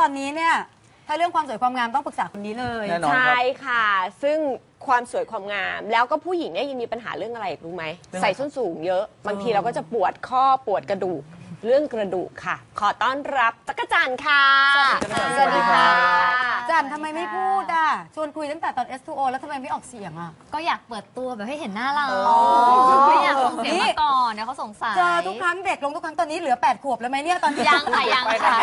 ตอนนี้เนี่ยถ้าเรื่องความสวยความงามต้องปรึกษาคนนี้เลยใช่ค่ะซึ่งความสวยความงามแล้วก็ผู้หญิงเนี่ยยังมีปัญหาเรื่องอะไรรู้ไหมใส่ส้นสูงเยอะบางทีเราก็จะปวดข้อปวดกระดูกเรื่องกระดูกค่ะขอต้อนรับตั๊กจั่นค่ะสวัสดีค่ะจั่นทำไมไม่พูดอ่ะชวนคุยตั้งแต่ตอน S2O แล้วทำไมไม่ออกเสียงอ่ะก็อยากเปิดตัวแบบให้เห็นหน้าเราไม่อยากส่งเสียงมาก่อนนะเขาสงสัยเจอทุกครั้งเด็กลงทุกครั้งตอนนี้เหลือ8ขวบแล้วไหมเนี่ยตอนยังค่ะยังค่ะ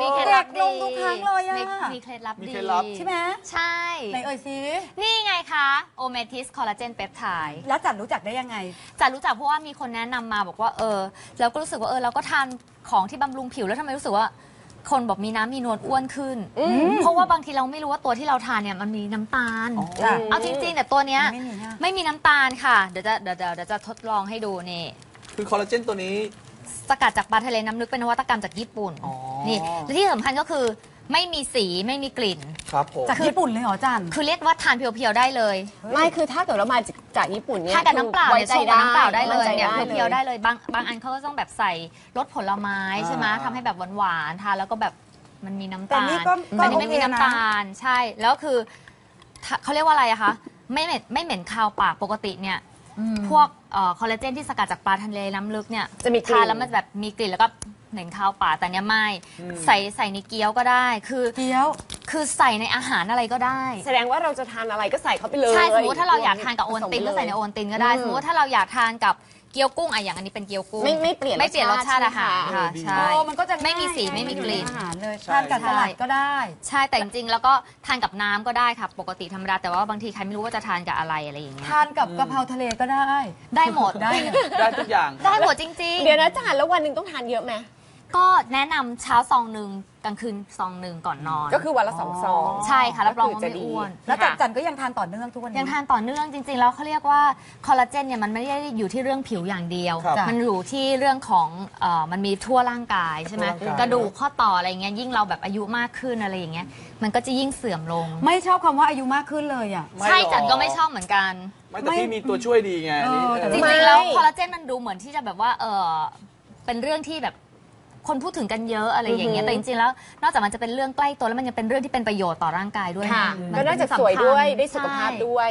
มีเคล็ดลับดีลงทุกครั้งเลยอ่ะมีเคล็ดลับดีใช่ไหมใช่ไหนเอ่ยซินี่ไงคะโอเมทิสคอลลาเจนเปปไทด์แล้วจั่นรู้จักได้ยังไงจั่นรู้จักเพราะว่ามีคนแนะนำมาบอกว่าแล้วก็รู้สึกว่าเราก็ทานของที่บำรุงผิวแล้วทำไมรู้สึกว่าคนบอกมีน้ำมีนวลอ้วนขึ้นเพราะว่าบางทีเราไม่รู้ว่าตัวที่เราทานเนี่ยมันมีน้ำตาลเอาจริงๆแต่ตัวเนี้ยไม่มีน้ำตาลค่ะเดี๋ยวจะทดลองให้ดูนี่คือคอลลาเจนตัวนี้สกัดจากปลาทะเลน้ำลึกเป็นนวัตกรรมจากญี่ปุ่นนี่และที่สำคัญก็คือไม่มีสีไม่มีกลิ่นจากญี่ปุ่นเลยเหรอจั่นคือเรียกว่าทานเพียวๆได้เลยไม่คือถ้าเกิดเรามาจากญี่ปุ่นเนี่ยทานกับน้ำเปล่าเนี่ยใส่น้ำเปล่าได้เลยเนี่ยเพียวๆได้เลยบางอันเขาก็ต้องแบบใส่รสผลไม้ใช่ไหมทำให้แบบหวานๆทานแล้วก็แบบมันมีน้ำตาลแต่นี่ไม่มีน้ำตาลใช่แล้วคือเขาเรียกว่าอะไรอะคะไม่เหม็นคาวปากปกติเนี่ยพวกคอลลาเจนที่สกัดจากปลาทะเลน้ำลึกเนี่ยจะมีทานแล้วมันแบบมีกลิ่นแล้วก็เหม็นข้าวป่าแต่เนี้ยไม่ใส่ในเกี๊ยวก็ได้คือเกี๊ยวคือใส่ในอาหารอะไรก็ได้แสดงว่าเราจะทานอะไรก็ใส่เข้าไปเลยใช่สมมติถ้าเราอยากทานกับโอนตินก็ใส่ในโอนตินก็ได้สมมติถ้าเราอยากทานกับเกี๊ยวกุ้งอะอย่างอันนี้เป็นเกี๊ยวกุ้งไม่เปลี่ยนรสชาติอาหารค่ะใช่มันก็จะไม่มีสีไม่มีกลิ่นทานกับสลัดก็ได้ใช่แต่จริงๆแล้วก็ทานกับน้ำก็ได้ค่ะปกติธรรมดาแต่ว่าบางทีใครไม่รู้ว่าจะทานกับอะไรอะไรอย่างเงี้ยทานกับกะเพราทะเลก็ได้หมดได้ทุกอย่างได้หมดจริงๆเดี๋ยวนะจั่นแล้ววันนึงต้องทานเยอะไหมก็แนะนำเช้าซองหนึ่งกลางคืนซองหนึ่งก่อนนอนก็คือวันละ2ซองใช่ค่ะรับรองว่าไม่อ้วนแล้วจั่นก็ยังทานต่อเนื่องทุกวันนี้ยังทานต่อเนื่องจริงๆแล้วเขาเรียกว่าคอลลาเจนเนี่ยมันไม่ได้อยู่ที่เรื่องผิวอย่างเดียวมันอยู่ที่เรื่องของมันมีทั่วร่างกายใช่ไหมกระดูกข้อต่ออะไรเงี้ยยิ่งเราแบบอายุมากขึ้นอะไรอย่างเงี้ยมันก็จะยิ่งเสื่อมลงไม่ชอบคำว่าอายุมากขึ้นเลยอ่ะใช่จั่นก็ไม่ชอบเหมือนกันไม่แต่ที่มีตัวช่วยดีไงจริงๆแล้วคอลลาเจนมันดูเหมือนที่จะแบบว่าเป็นเรื่องที่แบบคนพูดถึงกันเยอะอะไรอย่างเงี้ยแต่จริงๆแล้วนอกจากมันจะเป็นเรื่องใกล้ตัวแล้วมันยังเป็นเรื่องที่เป็นประโยชน์ต่อร่างกายด้วยมันก็น่าจะสวยด้วยได้สุขภาพด้วย